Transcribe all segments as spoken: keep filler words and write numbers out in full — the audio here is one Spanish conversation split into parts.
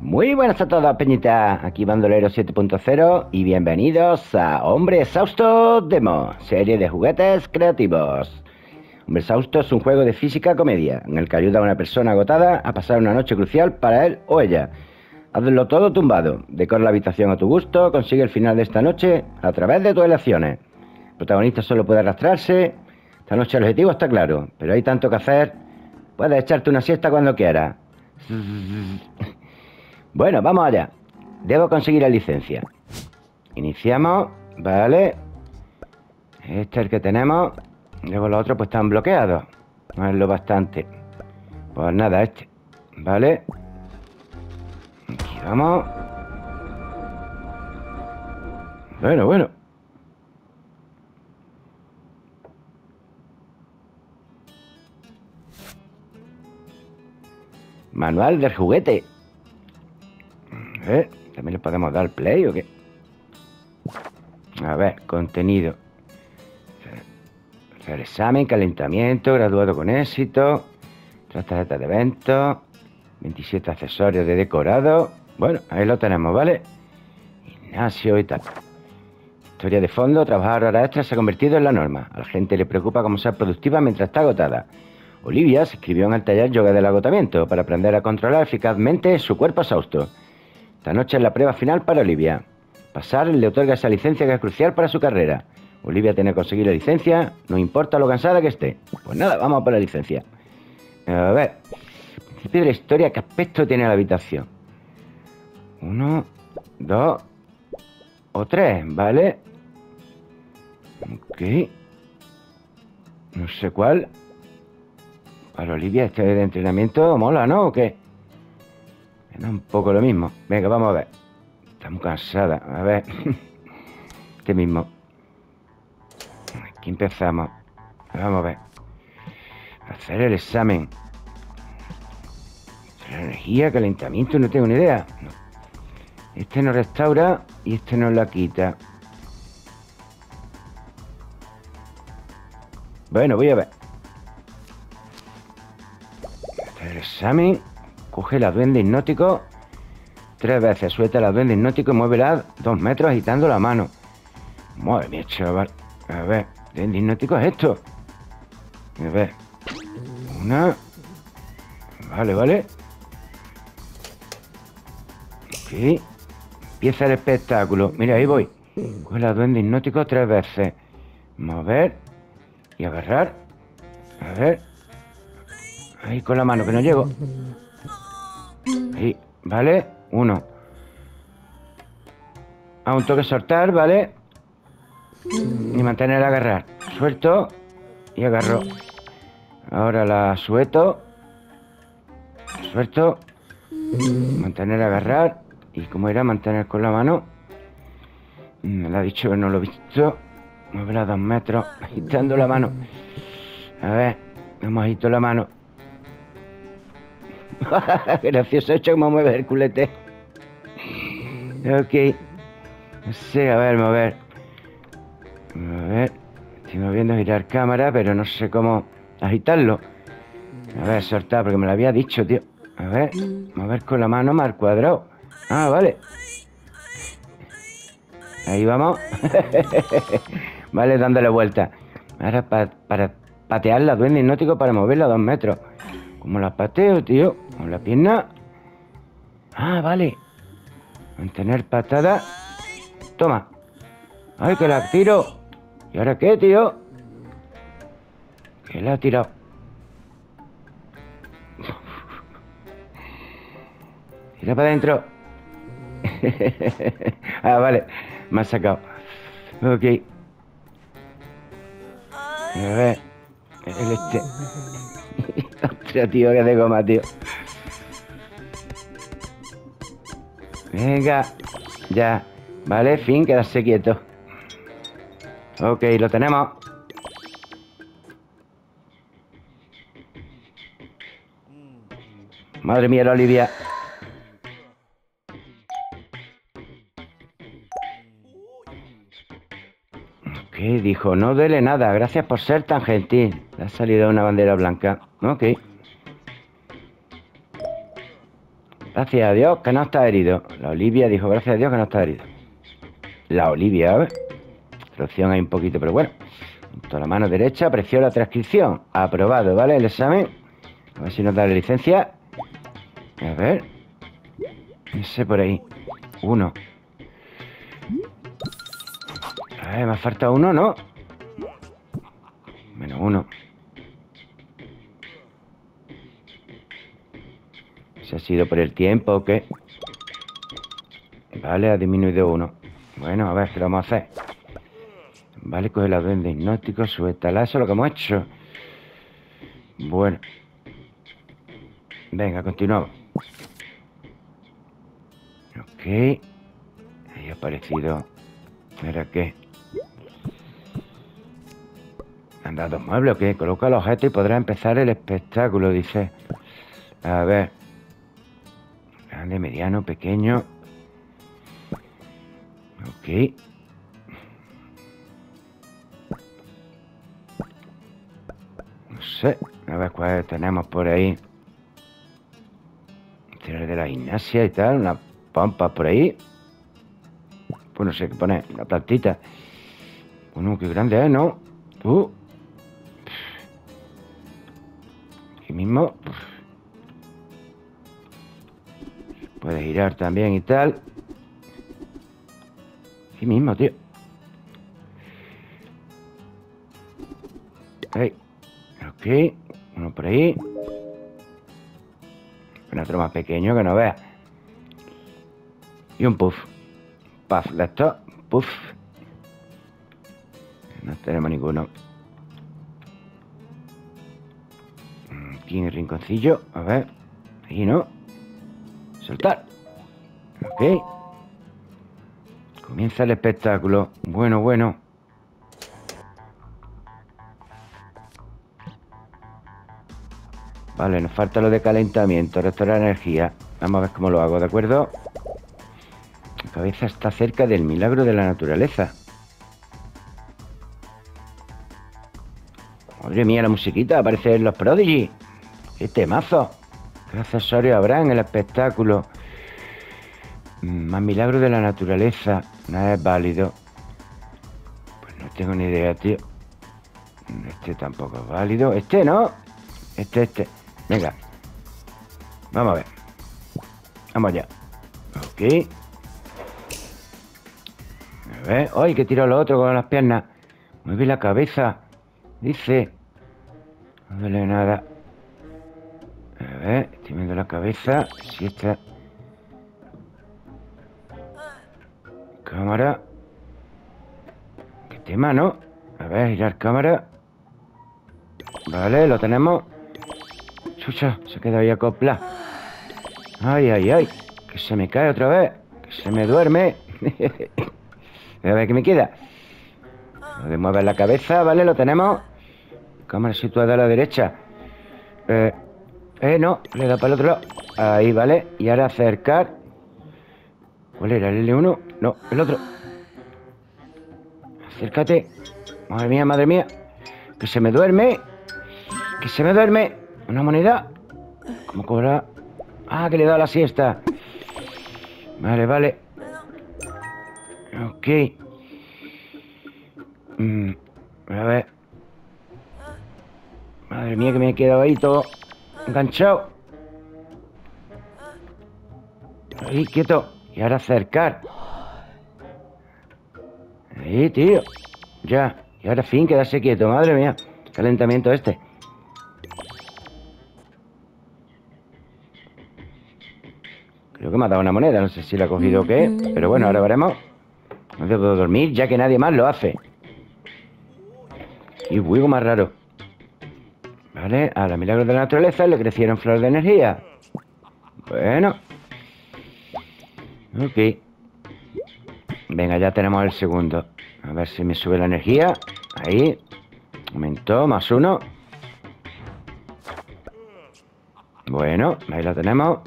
Muy buenas a todos, peñita, aquí Bandolero siete punto cero y bienvenidos a Hombre Exhausto Demo, serie de juguetes creativos. Hombre Exhausto es un juego de física comedia, en el que ayuda a una persona agotada a pasar una noche crucial para él o ella. Hazlo todo tumbado, decora la habitación a tu gusto, consigue el final de esta noche a través de tus elecciones. El protagonista solo puede arrastrarse, esta noche el objetivo está claro, pero hay tanto que hacer, puedes echarte una siesta cuando quieras. Bueno, vamos allá. Debo conseguir la licencia. Iniciamos, vale. Este es el que tenemos. Luego los otros pues están bloqueados. No es lo bastante. Pues nada, este. Vale. Aquí vamos. Bueno, bueno. Manual del juguete. ¿Eh? ¿También le podemos dar play o qué? A ver, contenido. Hacer examen, calentamiento, graduado con éxito. Tres tarjetas de evento. veintisiete accesorios de decorado. Bueno, ahí lo tenemos, ¿vale? Gimnasio y tal. Historia de fondo, trabajar horas extras se ha convertido en la norma. A la gente le preocupa cómo ser productiva mientras está agotada. Olivia se inscribió en el taller yoga del agotamiento para aprender a controlar eficazmente su cuerpo exhausto. Esta noche es la prueba final para Olivia. Pasar le otorga esa licencia que es crucial para su carrera. Olivia tiene que conseguir la licencia, no importa lo cansada que esté. Pues nada, vamos por la licencia. A ver. Principio de la historia, ¿qué aspecto tiene la habitación? Uno, dos o tres, ¿vale? Ok. No sé cuál. Para Olivia este de entrenamiento mola, ¿no? ¿O qué? Me da un poco lo mismo. Venga, vamos a ver. Está muy cansada. A ver. Este mismo. Aquí empezamos. Vamos a ver. Hacer el examen. Energía, calentamiento, no tengo ni idea. No. Este nos restaura y este nos la quita. Bueno, voy a ver. Hacer el examen. Coge la duende hipnótico tres veces, suelta la duende hipnótico y muévela dos metros agitando la mano. Madre mía, chaval. A ver, duende hipnótico es esto. A ver. Una. Vale, vale. Ok. Empieza el espectáculo. Mira, ahí voy. Coge la duende hipnótico tres veces. Mover. Y agarrar. A ver. Ahí con la mano, que no llego. Ahí, ¿vale? Uno. A un toque soltar, ¿vale? Y mantener agarrar. Suelto y agarro. Ahora la suelto. Suelto. Mantener agarrar. ¿Y cómo era? Mantener con la mano. Me lo ha dicho que no lo he visto. Mover a dos metros. Agitando la mano. A ver, vamos agito la mano. Gracioso, hecho como mueve el culete. Ok. No sé, a ver, mover. A ver. Estoy moviendo girar cámara, pero no sé cómo agitarlo. A ver, soltar, porque me lo había dicho, tío. A ver, mover con la mano más al cuadrado. Ah, vale. Ahí vamos. Vale, dándole vuelta. Ahora pa para patear la duende hipnótico para moverla a dos metros. ¿Cómo la pateo, tío? Con la pierna. Ah, vale. Mantener patada. Toma. Ay, que la tiro. ¿Y ahora qué, tío? Que la ha tirado. Tira para adentro. Ah, vale. Me ha sacado. Ok. A ver. El este. Ostras, tío, que de goma, tío. Venga. Ya. Vale, fin, quedarse quieto. Ok, lo tenemos. Madre mía, la Olivia. Ok, dijo, no dele nada. Gracias por ser tan gentil. Le ha salido una bandera blanca. Ok. Gracias a Dios que no está herido. La Olivia dijo, gracias a Dios que no está herido. La Olivia, a ver. Traducción hay un poquito, pero bueno. Junto a la mano derecha apreció la transcripción. Aprobado, ¿vale? El examen. A ver si nos da la licencia. A ver. Ese por ahí. Uno. A ver, me ha faltado uno, ¿no? Menos uno. ¿Se ha sido por el tiempo o qué? Vale, ha disminuido uno. Bueno, a ver, ¿qué vamos a hacer? Vale, coge la orden de diagnóstico, suéltala, eso es lo que hemos hecho. Bueno. Venga, continuamos. Ok. Ahí ha aparecido. ¿Era qué? ¿Han dado muebles o qué? Coloca el objeto y podrá empezar el espectáculo, dice. A ver. Grande, mediano, pequeño. Ok. No sé. A ver cuál tenemos por ahí. Tirar de la gimnasia y tal. Unas pompas por ahí. Pues no sé qué poner. Una plantita. Bueno, qué grande es, ¿no? Uh. Aquí mismo. Puedes girar también y tal. Sí mismo, tío. Hey. Ok. Uno por ahí. Un otro más pequeño que no veas. Y un puff. Puff, listo. Puff. No tenemos ninguno. Aquí en el rinconcillo. A ver. Aquí no. Soltar. Ok. Comienza el espectáculo. Bueno, bueno. Vale, nos falta lo de calentamiento. Restaurar energía. Vamos a ver cómo lo hago, ¿de acuerdo? Mi cabeza está cerca del milagro de la naturaleza. Madre mía, la musiquita. Aparece en los Prodigy. ¡Qué temazo! ¿Qué accesorios habrá en el espectáculo? Más milagro de la naturaleza. Nada es válido. Pues no tengo ni idea, tío. Este tampoco es válido. Este no. Este, este. Venga. Vamos a ver. Vamos allá. Ok. A ver. ¡Ay, que tiró lo otro con las piernas! Mueve la cabeza. Dice. No duele nada. A ver, estoy viendo la cabeza. Si está. Cámara. Qué tema, ¿no? A ver, girar cámara. Vale, lo tenemos. Chucha, se ha quedado ahí acoplado. Ay, ay, ay. Que se me cae otra vez. Que se me duerme. A ver, ¿qué me queda? Lo de mover la cabeza, vale, lo tenemos. Cámara situada a la derecha. Eh. Eh, no, le da para el otro lado. Ahí, vale. Y ahora acercar. ¿Cuál era? ¿El L uno? No, el otro. Acércate. Madre mía, madre mía. Que se me duerme. Que se me duerme. Una moneda. ¿Cómo cobrar? Ah, que le he dado la siesta. Vale, vale. Ok. Mm, a ver. Madre mía, que me he quedado ahí todo. Enganchado. Ahí, quieto. Y ahora acercar. Ahí, tío. Ya. Y ahora fin, quedarse quieto. Madre mía. Calentamiento este. Creo que me ha dado una moneda. No sé si la ha cogido o qué. Pero bueno, ahora veremos. No debo dormir ya que nadie más lo hace. Y huevo más raro. Vale, a los milagros de la naturaleza le crecieron flores de energía. Bueno. Ok. Venga, ya tenemos el segundo. A ver si me sube la energía. Ahí. Aumentó, más uno. Bueno, ahí la tenemos.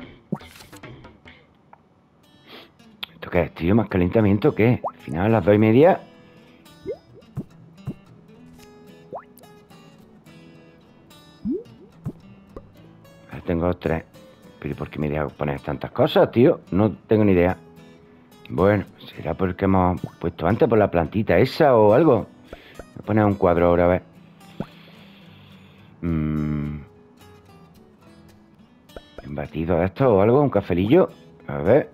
¿Esto qué es, tío? ¿Más calentamiento qué? Al final a las dos y media. Tengo tres. ¿Pero por qué me deja poner tantas cosas, tío? No tengo ni idea. Bueno, será porque hemos puesto antes por la plantita esa o algo. Voy a poner un cuadro ahora, a ver. Mm. ¿Un batido de esto o algo? ¿Un cafelillo? A ver.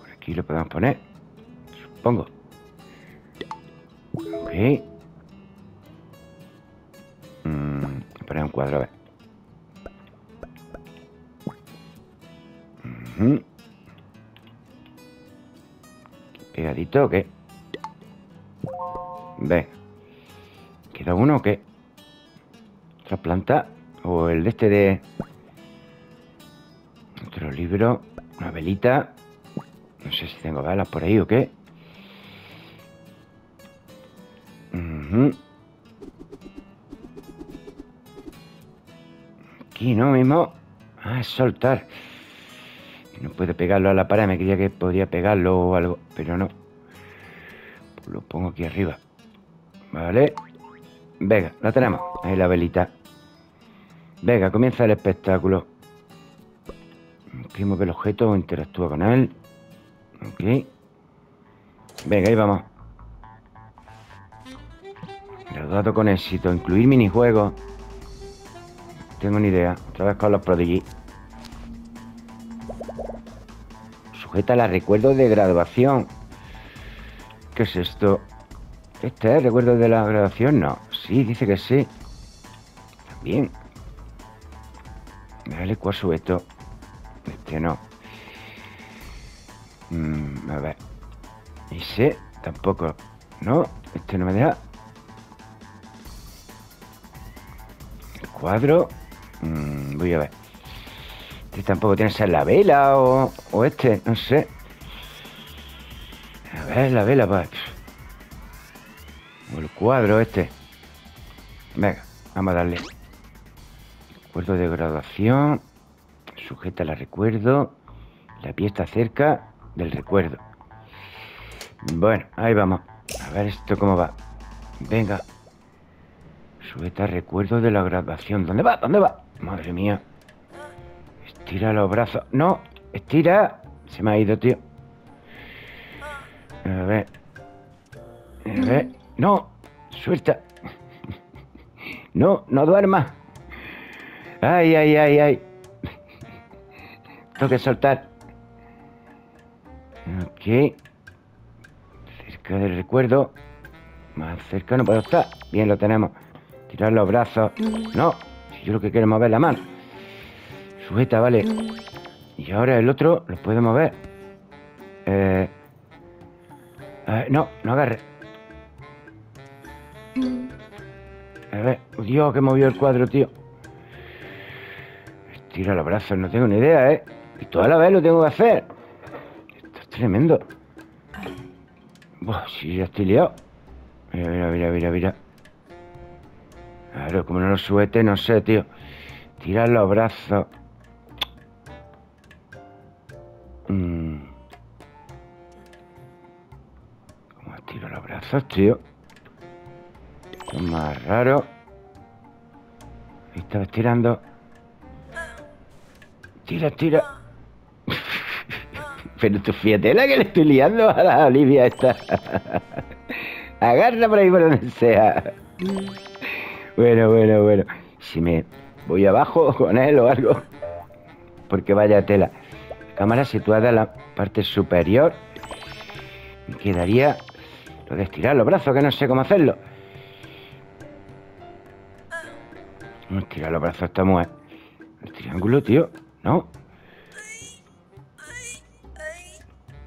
Por aquí lo podemos poner, supongo. Ok. Mm. Voy a poner un cuadro, a ver. Uh-huh. ¿Pegadito o qué? Ve. ¿Queda uno o qué? ¿Otra planta? O el de este de... Otro libro. Una velita. No sé si tengo velas por ahí o qué. Uh-huh. Aquí no mismo. Ah, es soltar. No puedo pegarlo a la pared. Me creía que podía pegarlo o algo, pero no. Lo pongo aquí arriba. Vale. Venga, la tenemos. Ahí la velita. Venga, comienza el espectáculo. Imprimo que el objeto interactúa con él. Ok. Venga, ahí vamos. Graduado con éxito. Incluir minijuegos. No tengo ni idea. Otra vez con los Prodigy. Sujeta la recuerdo de graduación. ¿Qué es esto? ¿Este es recuerdo de la graduación? No. Sí, dice que sí. También. Vale, ¿cuál sujeto? Este no. Mm, a ver. Ese tampoco. No, este no me deja. El cuadro. Mm, voy a ver. Este tampoco tiene que ser la vela o, o este, no sé. A ver, la vela, pues. O el cuadro este. Venga, vamos a darle. Recuerdo de graduación. Sujeta la recuerdo. La pieza cerca del recuerdo. Bueno, ahí vamos. A ver esto cómo va. Venga. Sujeta recuerdo de la graduación. ¿Dónde va? ¿Dónde va? Madre mía. Estira los brazos. No, estira. Se me ha ido, tío. A ver. A ver. No, suelta. No, no duerma. Ay, ay, ay, ay. Tengo que soltar. Ok. Cerca del recuerdo. Más cerca no puedo estar. Bien, lo tenemos. Tirar los brazos. No, si yo lo que quiero es mover la mano. Sujeta, vale. Y ahora el otro lo puede mover. Eh, eh, no, no agarre. A ver. Dios, que movió el cuadro, tío. Estira los brazos, no tengo ni idea, ¿eh? Y toda la vez lo tengo que hacer. Esto es tremendo. Buah, si ya estoy liado. Mira, mira, mira, mira, mira. Claro, como no lo sujete, no sé, tío. Tira los brazos. ¿Cómo estiro los brazos, tío? Esto es más raro. Ahí estaba estirando. Tira, tira. Pero tú fíjate la que le estoy liando a la Olivia esta. Agarra por ahí por donde sea. Bueno, bueno, bueno. Si me voy abajo con él o algo. Porque vaya tela. Cámara situada en la parte superior. Me quedaría lo de estirar los brazos, que no sé cómo hacerlo. Estirar los brazos está muy... El triángulo, tío. No.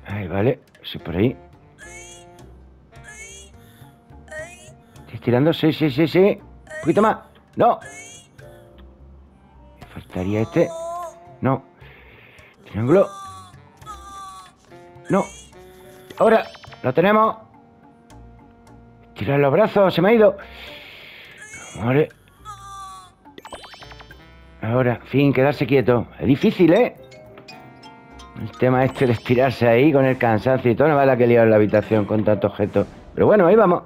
Ahí, vale. Sí, por ahí. ¿Estoy estirando? Sí, sí, sí, sí. Un poquito más. No. Me faltaría este. No. Triángulo. No. Ahora lo tenemos. Tirar los brazos. Se me ha ido. Vale. Ahora, fin, quedarse quieto. Es difícil, ¿eh? El tema este de estirarse ahí con el cansancio y todo. No vale la que liar en la habitación con tanto objeto. Pero bueno, ahí vamos.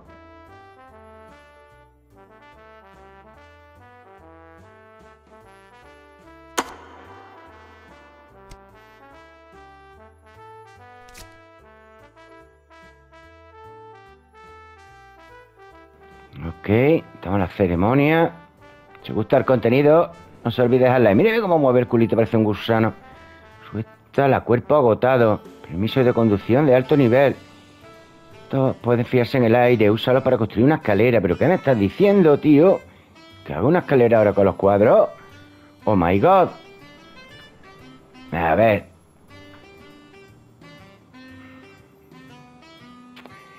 Ok, estamos en la ceremonia. Si os gusta el contenido, no se olvide dejar like. Mire cómo mueve el culito, parece un gusano. Suelta la cuerpo agotado. Permiso de conducción de alto nivel. Esto puede fiarse en el aire. Úsalo para construir una escalera. ¿Pero qué me estás diciendo, tío? ¿Que hago una escalera ahora con los cuadros? ¡Oh, my God! A ver.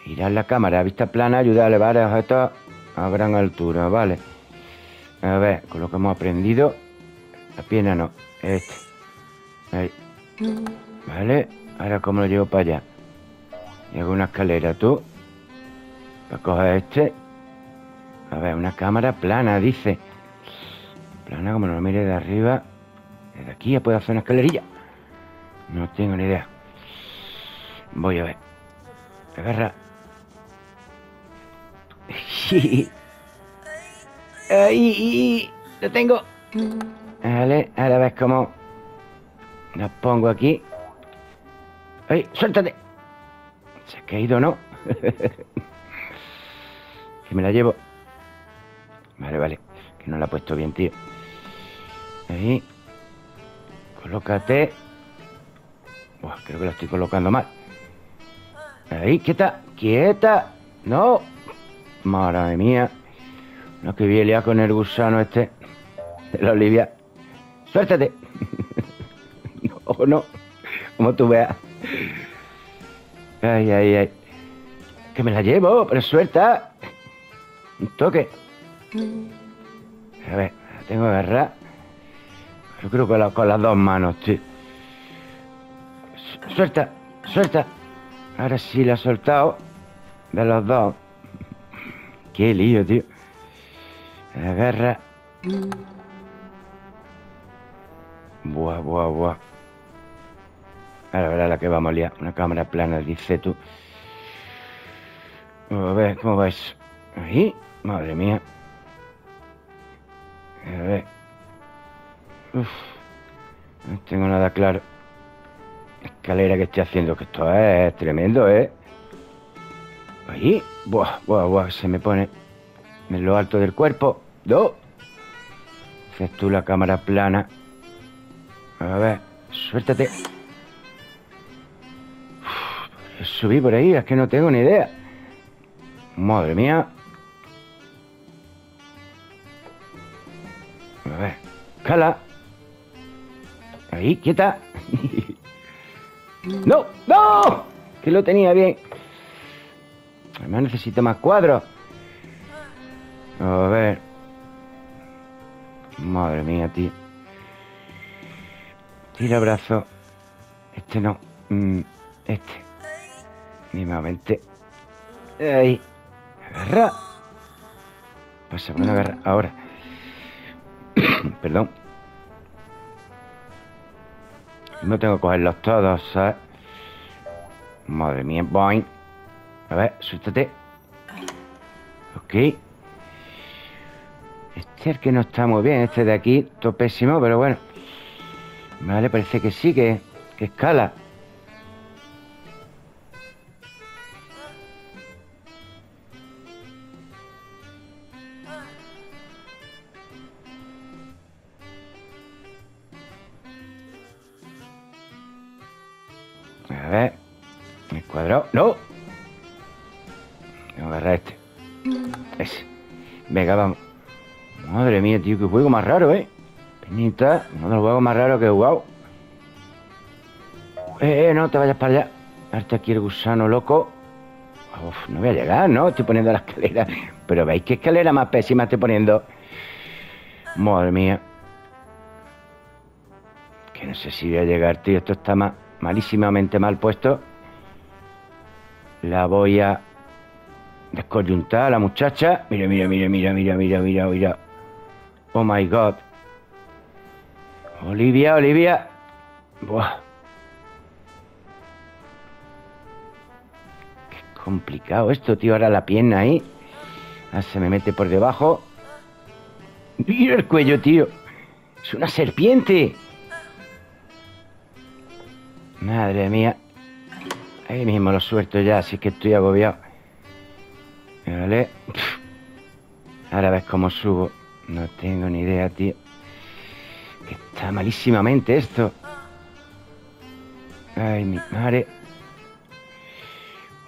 Girar la cámara a vista plana ayuda a elevar objetos a gran altura. Vale. A ver, con lo que hemos aprendido. La pierna no. Este. Ahí. Vale. Ahora, ¿cómo lo llevo para allá? Y hago una escalera, tú. Para coger este. A ver, una cámara plana, dice. Plana, como no lo mire de arriba. Desde aquí ya puedo hacer una escalerilla. No tengo ni idea. Voy a ver. Agarra. ¡Ahí! ¡Lo tengo! Vale, ahora ves cómo la pongo aquí. ¡Ay! ¡Suéltate! ¿Se ha caído o no? Que me la llevo. Vale, vale. Que no la he puesto bien, tío. Ahí. Colócate. Buah, creo que la estoy colocando mal. Ahí, quieta. ¡Quieta! ¡No! Madre mía. No, que bien liado con el gusano este de la Olivia. ¡Suéltate! No, no. Como tú veas. Ay, ay, ay. Que me la llevo, pero suelta. Un toque. A ver, la tengo que agarrar. Yo creo que la, con las dos manos, tío. Suelta, suelta. Ahora sí la he soltado. De los dos. Qué lío, tío. Agarra. Buah, buah, buah. Ahora verás la que vamos a liar. Una cámara plana, dice tú. A ver, ¿cómo va eso? Ahí. Madre mía. A ver. Uf. No tengo nada claro. Escalera que estoy haciendo, que esto es tremendo, ¿eh? Ahí. Buah, buah, buah. Se me pone en lo alto del cuerpo. ¡No! Haces tú la cámara plana. A ver. Suéltate. Uf, subí por ahí. Es que no tengo ni idea. Madre mía. A ver, cala. Ahí, quieta. ¡No! ¡No! Que lo tenía bien. Además necesito más cuadros. A ver. Madre mía, tío. Tira brazo. Este no. Este. Mismamente. Ahí. Agarra. Pasa, bueno, agarra. Ahora. Perdón. No tengo que cogerlos todos, ¿sabes? Madre mía, boing. A ver, suéltate. Ok. Este es el que no está muy bien. Este de aquí, todo pésimo, pero bueno. Vale, parece que sí, que, que escala. A ver. El cuadrado. ¡No! Tengo que agarrar este. Ese. Venga, vamos. Madre mía, tío, qué juego más raro, ¿eh? Peñita, uno de los juegos más raros que he jugado. Eh, eh, no te vayas para allá. Hasta aquí el gusano loco. Uf, no voy a llegar, ¿no? Estoy poniendo la escalera. Pero veis qué escalera más pésima estoy poniendo. Madre mía. Que no sé si voy a llegar, tío. Esto está más... malísimamente mal puesto. La voy a descoyuntar a la muchacha. Mira, mira, mira, mira, mira, mira, mira, mira. Oh my God. Olivia, Olivia. Buah. Qué complicado esto, tío. Ahora la pierna ahí. Ah, se me mete por debajo. Mira el cuello, tío. Es una serpiente. Madre mía. Ahí mismo lo suelto ya, así que estoy agobiado. Vale. Ahora ves cómo subo. No tengo ni idea, tío. Que está malísimamente esto. Ay, mi madre.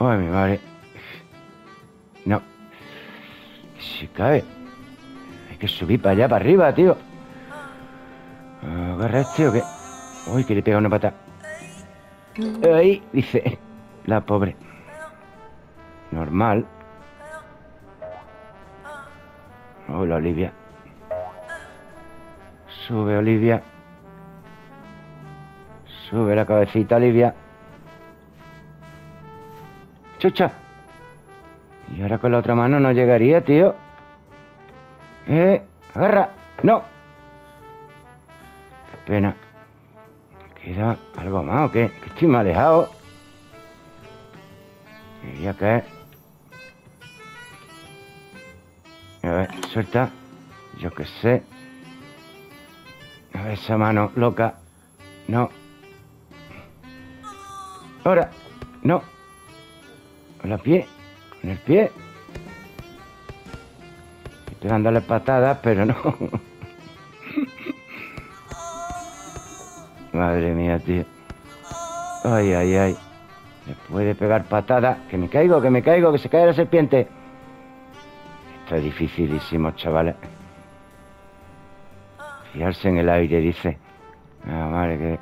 Ay, mi madre. No. Si cabe. Hay que subir para allá, para arriba, tío. Agarra este o qué. Uy, que le pega una pata. Ay, dice. La pobre. Normal. Hola, Olivia. Sube, Olivia. Sube la cabecita, Olivia. Chucha. Y ahora con la otra mano no llegaría, tío. Eh, agarra. No. Qué pena. ¿Queda algo más o qué? Que estoy mal alejado. Quería caer. A ver, suelta. Yo qué sé. A ver esa mano loca. No. Ahora. No. Con el pie. Con el pie. Estoy dándole patadas, pero no. Madre mía, tío. Ay, ay, ay. Me puede pegar patadas. Que me caigo, que me caigo, que se cae la serpiente. Esto es dificilísimo, chavales. Fijarse en el aire, dice. Ah, madre que...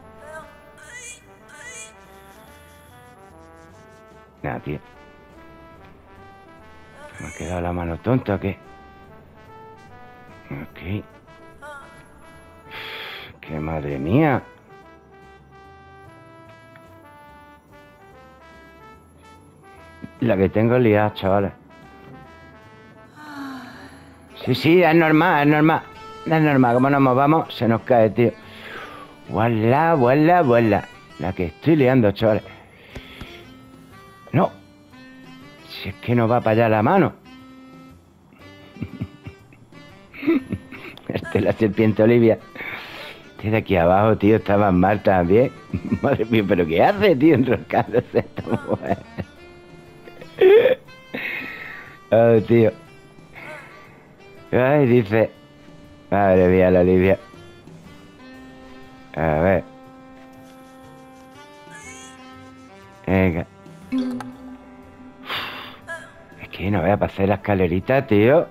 Nada, tío. Me ha quedado la mano tonta, ¿o qué? Ok. ¡Qué madre mía! La que tengo liada, chavales. Sí, sí, es normal, es normal. Es normal, como nos movamos, se nos cae, tío. Vuela, vuela, vuela. La que estoy liando, chavales. No. Si es que no va para allá la mano. Esta es la serpiente, Olivia. Este de aquí abajo, tío, estaba mal también. Madre mía, pero ¿qué hace, tío, enroscándose esta mujer? Oh, tío. Ay, dice. Madre mía, la Olivia. A ver. Venga. Es que no voy a pasar la escalerita, tío.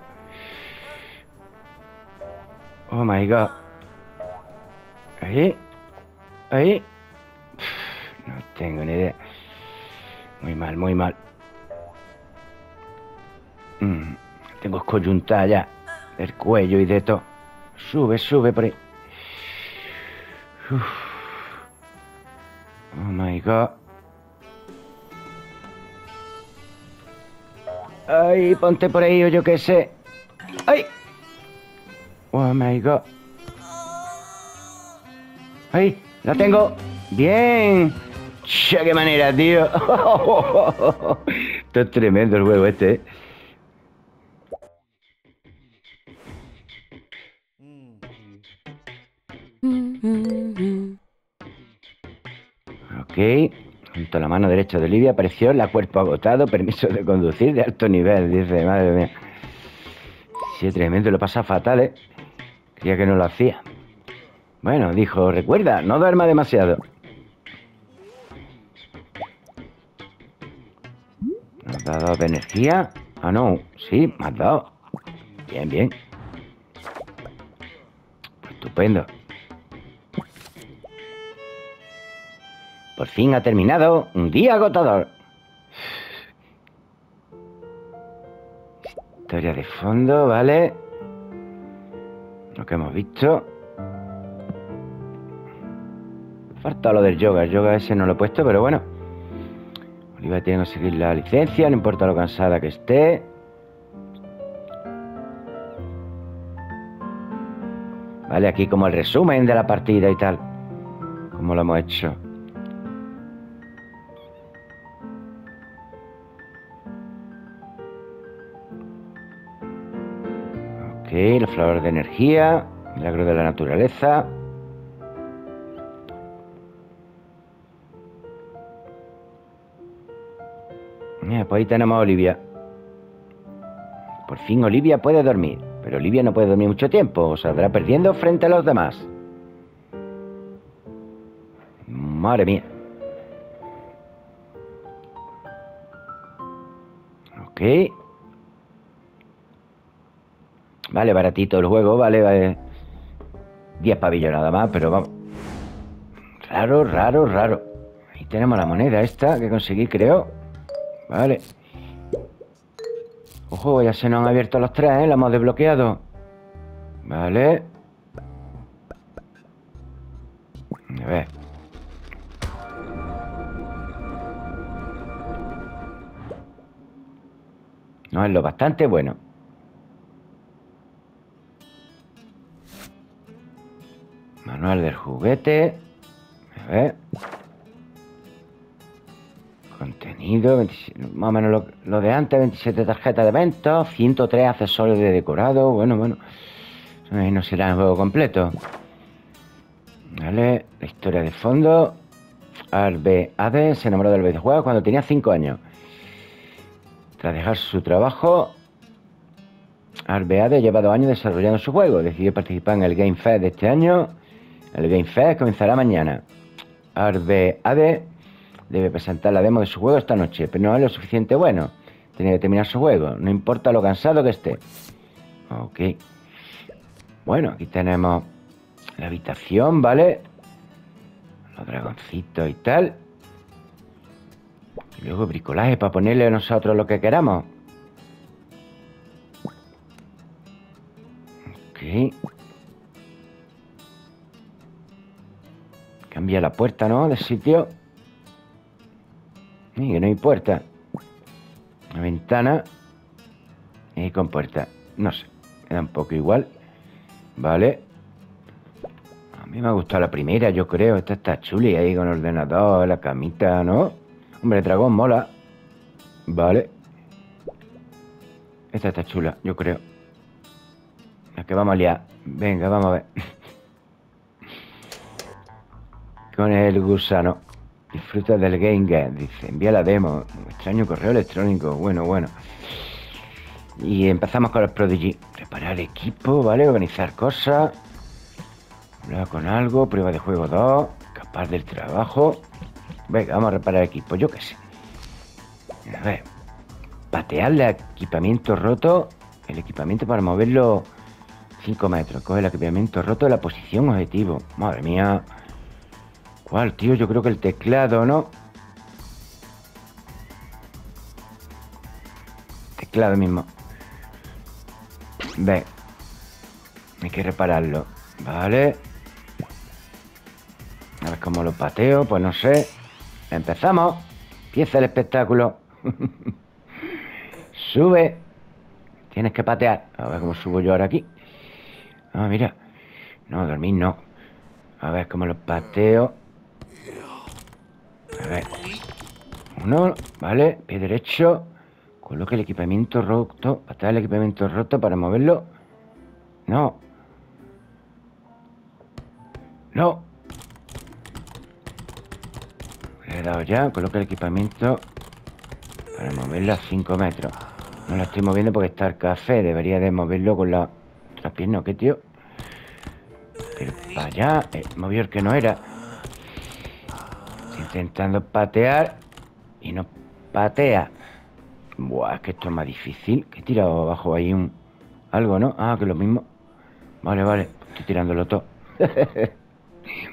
Oh my god. Ahí. Ahí. No tengo ni idea. Muy mal, muy mal. Mm, tengo coyuntada ya del cuello y de todo. Sube, sube por ahí. Uf. Oh my god. Ay, ponte por ahí o yo qué sé. Ay. Oh my god. Ay, la tengo. Bien. Che, qué manera, tío. Esto es tremendo el juego este, ¿eh? Ok, junto a la mano derecha de Olivia apareció la cuerpo agotado, permiso de conducir de alto nivel, dice, madre mía. Sí, tremendo, lo pasa fatal, ¿eh? Creía que no lo hacía. Bueno, dijo, recuerda, no duerma demasiado. ¿Me has dado de energía? Ah, no, sí, me has dado. Bien, bien. Estupendo. Por fin ha terminado un día agotador. Historia de fondo, ¿vale? Lo que hemos visto. Falta lo del yoga. El yoga ese no lo he puesto, pero bueno. Olivia tiene que seguir la licencia, no importa lo cansada que esté. Vale, aquí como el resumen de la partida y tal. Como lo hemos hecho. Sí, los flores de energía, milagro de la naturaleza. Mira, pues ahí tenemos a Olivia. Por fin Olivia puede dormir, pero Olivia no puede dormir mucho tiempo, saldrá perdiendo frente a los demás. Madre mía. Ok. Vale, baratito el juego, vale, vale. diez pavillos nada más, pero vamos. Raro, raro, raro. Ahí tenemos la moneda esta que conseguí, creo. Vale. Ojo, ya se nos han abierto los tres, ¿eh? Lo hemos desbloqueado. Vale. A ver. No es lo bastante bueno. Manual del juguete. A ver. Contenido, veintisiete, más o menos lo, lo de antes, veintisiete tarjetas de eventos, ciento tres accesorios de decorado. Bueno, bueno. No será el juego completo. Vale, la historia de fondo. Arde Ade se enamoró del videojuego cuando tenía cinco años. Tras dejar su trabajo, Arde Ade lleva dos años desarrollando su juego. Decidió participar en el Game Fair de este año. El Game Fair comenzará mañana. Arde Ade debe presentar la demo de su juego esta noche, pero no es lo suficiente bueno. Tiene que terminar su juego, no importa lo cansado que esté. Ok. Bueno, aquí tenemos la habitación, ¿vale? Los dragoncitos y tal. Y luego bricolaje para ponerle a nosotros lo que queramos. Ok. Cambia la puerta, ¿no? De sitio. Y no hay puerta. Una ventana. Y con puerta. No sé. Me da un poco igual. Vale. A mí me ha gustado la primera, yo creo. Esta está chuli ahí con el ordenador, la camita, ¿no? Hombre, dragón mola. Vale. Esta está chula, yo creo. La que vamos a liar. Venga, vamos a ver. Con el gusano. Disfruta del Game Gear. Dice, envía la demo. Un extraño correo electrónico. Bueno, bueno. Y empezamos con los Prodigy. Preparar equipo, ¿vale? Organizar cosas. Hablar con algo. Prueba de juego dos. Escapar del trabajo. Venga, vamos a reparar equipo. Yo qué sé. A ver. Patear el equipamiento roto. El equipamiento para moverlo cinco metros. Coge el equipamiento roto de la posición objetivo. Madre mía. ¿Cuál, tío? Yo creo que el teclado, ¿no? Teclado mismo. Ve. Hay que repararlo. Vale. A ver cómo lo pateo, pues no sé. Empezamos. Empieza el espectáculo. Sube. Tienes que patear. A ver cómo subo yo ahora aquí. Ah, mira. No, dormir no. A ver cómo lo pateo. A ver. Uno, vale, pie derecho. Coloca el equipamiento roto. Patea el equipamiento roto para moverlo. No. No. Le he dado ya. Coloca el equipamiento para moverlo a cinco metros. No lo estoy moviendo porque está el café. Debería de moverlo con la otra pierna, ¿o qué, tío? Pero para allá. Eh, movió el que no era. Intentando patear y no patea. Buah, es que esto es más difícil. Que he tirado abajo ahí un... algo, ¿no? Ah, que lo mismo. Vale, vale, estoy tirándolo todo.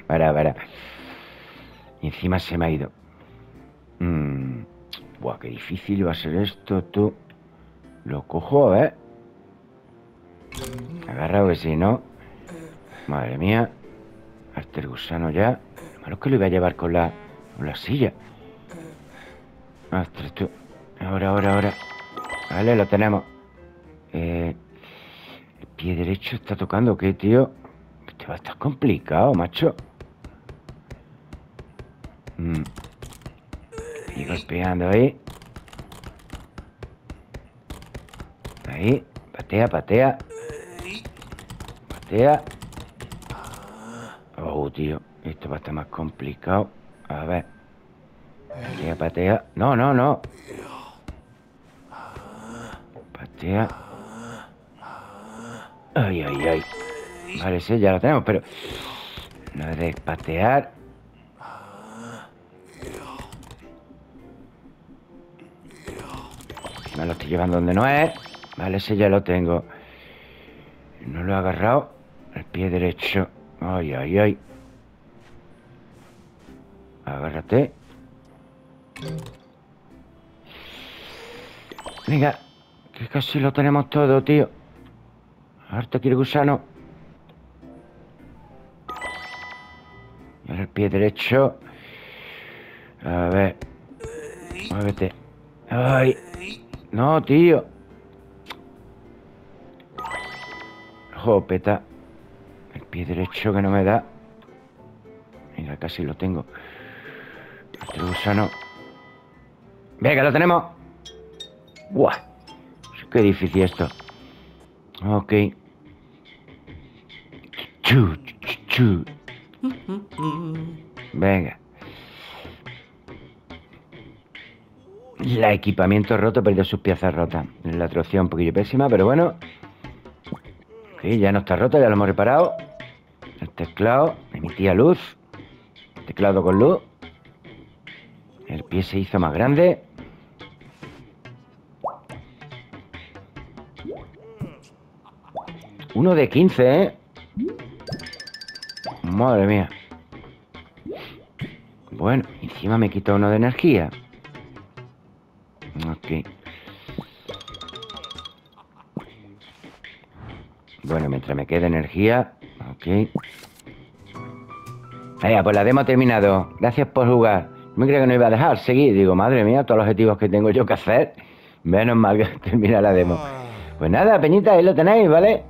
Para, para. Y encima se me ha ido. mm. Buah, qué difícil va a ser esto, tú. Lo cojo, a ver. Agarrado que si no. Madre mía. Hasta el gusano ya. Lo malo es que lo iba a llevar con la... la silla. Ostras, tú. Ahora, ahora, ahora. Vale, lo tenemos. Eh, el pie derecho está tocando, ¿qué, tío? Este va a estar complicado, macho. Mm. Y golpeando ahí. Ahí. Patea, patea. Patea. Oh, tío. Esto va a estar más complicado. A ver. Patea, patea. No, no, no. Patea. Ay, ay, ay. Vale, sí, ya la tenemos, pero no es de patear. Me lo estoy llevando donde no es. Vale, ese ya lo tengo. No lo he agarrado. El pie derecho. Ay, ay, ay. Agárrate. Venga, que casi lo tenemos todo, tío. Harto quiere gusano. Y ahora el pie derecho. A ver. Muévete. Ay. No, tío. Jopeta. El pie derecho que no me da. Venga, casi lo tengo. Este gusano. Venga, lo tenemos. Buah. Qué difícil esto. Ok. Chu, chu, chu. Venga. La equipamiento roto, perdió sus piezas rotas. La atrocidad un poquillo pésima, pero bueno. Sí, ya no está rota, ya lo hemos reparado. El teclado emitía luz. Teclado con luz. El pie se hizo más grande. Uno de quince, ¿eh? Madre mía. Bueno, encima me quita uno de energía. Ok. Bueno, mientras me quede energía. Ok. Vaya, pues la demo ha terminado. Gracias por jugar. No me creía que no iba a dejar seguir. Digo, madre mía, todos los objetivos que tengo yo que hacer. Menos mal que termina la demo. Pues nada, peñita, ahí lo tenéis, ¿vale?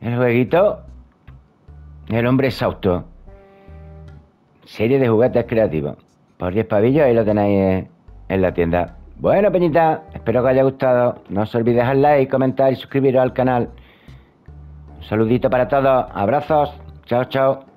El jueguito. El hombre exhausto. Serie de juguetes creativos. Por diez pavillos, ahí lo tenéis en la tienda. Bueno, peñita, espero que os haya gustado. No os olvidéis dejar like, comentar y suscribiros al canal. Un saludito para todos. Abrazos. Chao, chao.